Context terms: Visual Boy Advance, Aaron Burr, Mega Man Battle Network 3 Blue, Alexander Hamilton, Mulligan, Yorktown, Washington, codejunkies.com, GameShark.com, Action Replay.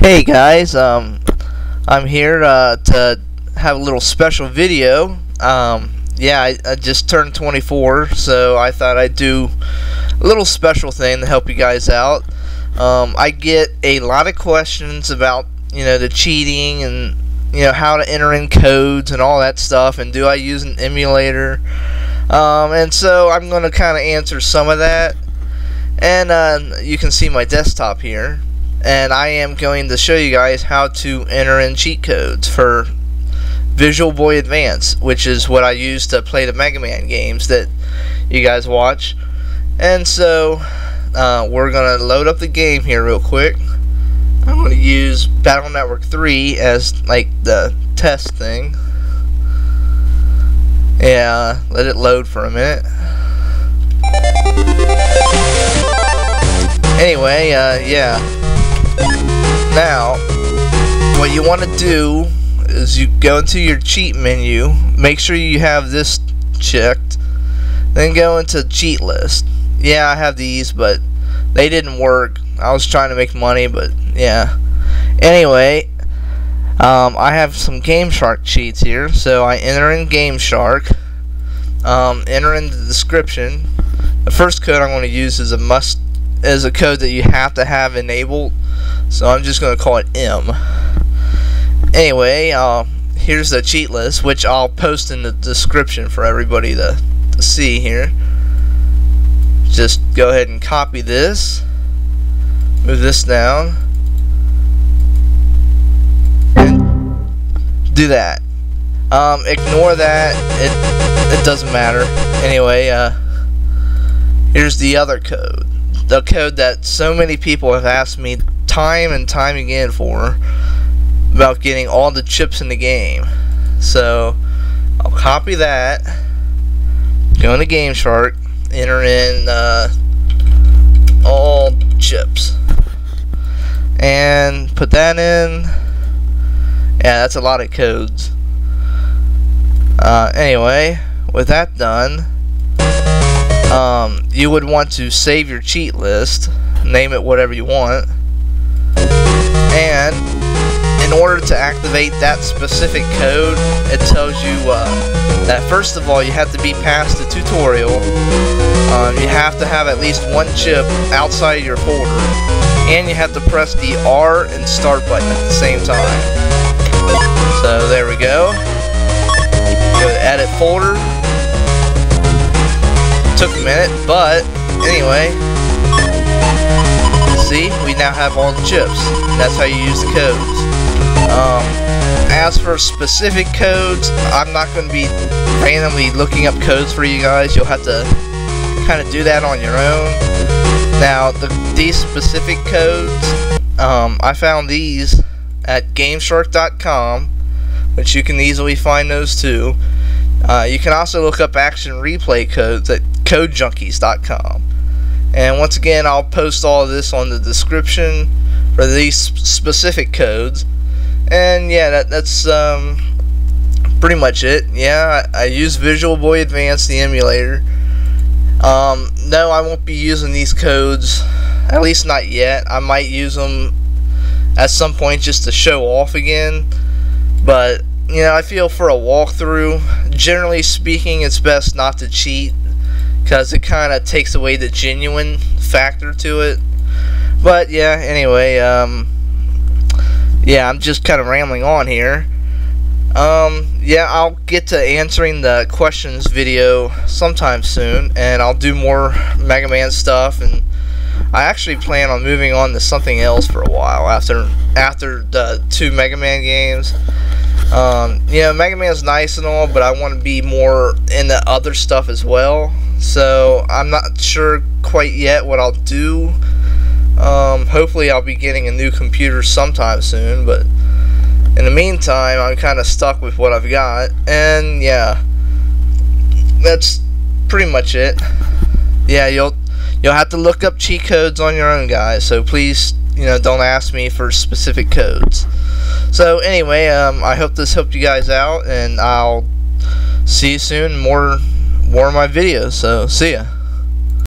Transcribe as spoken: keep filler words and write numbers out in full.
Hey guys, um, I'm here uh, to have a little special video. Um, yeah, I, I just turned twenty-four, so I thought I'd do a little special thing to help you guys out. Um, I get a lot of questions about, you know, the cheating and, you know, how to enter in codes and all that stuff, and do I use an emulator? Um, and so I'm going to kind of answer some of that. And uh, you can see my desktop here. And I am going to show you guys how to enter in cheat codes for Visual Boy Advance, which is what I use to play the Mega Man games that you guys watch. And so uh, we're going to load up the game here real quick. I'm going to use Battle Network three as like the test thing. Yeah, let it load for a minute. Anyway, uh, yeah. Now, what you want to do is you go into your cheat menu, make sure you have this checked, then go into cheat list. Yeah, I have these, but they didn't work. I was trying to make money, but yeah. Anyway, um, I have some GameShark cheats here, so I enter in GameShark, um, enter in the description. The first code I'm going to use is a must is a code that you have to have enabled. So I'm just going to call it M. Anyway, uh, here's the cheat list, which I'll post in the description for everybody to, to see here. Just go ahead and copy this. Move this down. And do that. Um, ignore that. It, it doesn't matter. Anyway, uh, here's the other code. The code that so many people have asked me time and time again for, about getting all the chips in the game. So I'll copy that, go into GameShark, enter in uh, all chips, and put that in. Yeah, that's a lot of codes. Uh, anyway, with that done, um, you would want to save your cheat list, name it whatever you want. And in order to activate that specific code, it tells you uh, that first of all, you have to be past the tutorial. Um, you have to have at least one chip outside your folder, and you have to press the R and start button at the same time. So there we go. Go to edit folder. Took a minute, but anyway. See, we now have all the chips. That's how you use the codes. Um, as for specific codes, I'm not going to be randomly looking up codes for you guys. You'll have to kind of do that on your own. Now, the, these specific codes, um, I found these at GameShark dot com, which you can easily find those too. Uh, you can also look up Action Replay codes at Code Junkies dot com. And once again, I'll post all of this on the description for these specific codes. And yeah, that, that's um, pretty much it. Yeah, I, I use Visual Boy Advance, the emulator. Um, no, I won't be using these codes, at least not yet. I might use them at some point just to show off again. But, you know, I feel for a walkthrough, generally speaking, it's best not to cheat, because it kind of takes away the genuine factor to it. But yeah, anyway, um, yeah, I'm just kind of rambling on here. Um, yeah, I'll get to answering the questions video sometime soon, and I'll do more Mega Man stuff, and I actually plan on moving on to something else for a while after after the two Mega Man games. Um, you know, Mega Man's nice and all, but I want to be more into other stuff as well. So I'm not sure quite yet what I'll do. Um, hopefully I'll be getting a new computer sometime soon, but in the meantime I'm kind of stuck with what I've got. And yeah, that's pretty much it. Yeah, you'll you'll have to look up cheat codes on your own, guys, so please, you know, don't ask me for specific codes. So anyway, um, I hope this helped you guys out, and I'll see you soon. More more of my videos, so see ya.